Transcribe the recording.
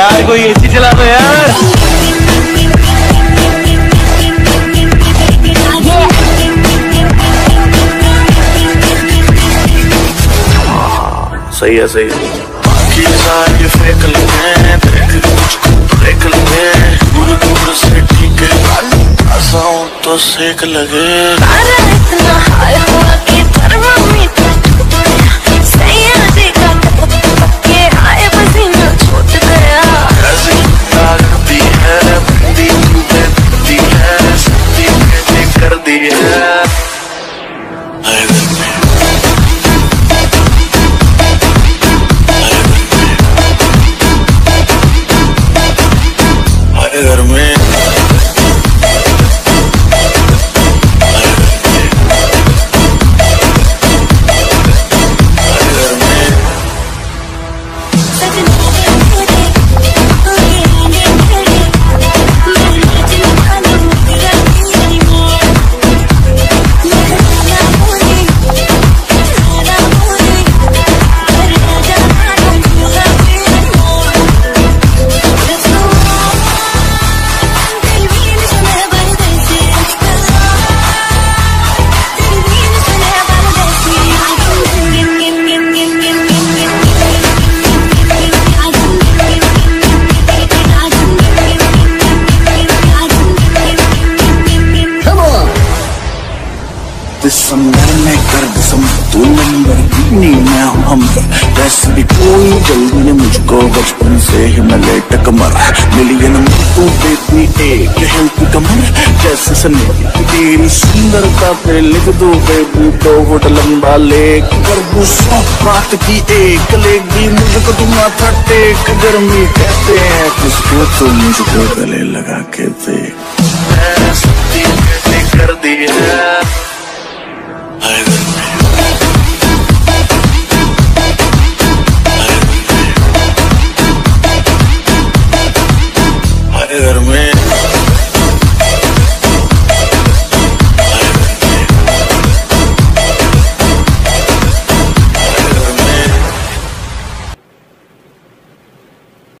यार, कोई एसी चला दो यार। सही है सही है। बाकी सारे फेक लगे, फेक लगे, दूर दूर से ठीक है तो सेक लगे। दिसंबर में कर दिसंबर दो नंबर नहीं मैं हम वैसे भी कोई जल्दी ने मुझको बचपन से हिमालय कमर मिलियन तो बेतनी एक हेल्थ कमर जैसे सन्नी तेरी सुंदरता पे लिख दो बेबू तो होट लंबा लेक कर दू सब बात की एक लेगी मुझको तुम माथा टेक गर्मी कहते हैं किसको तो मुझको गले लगा के देख कर दी है।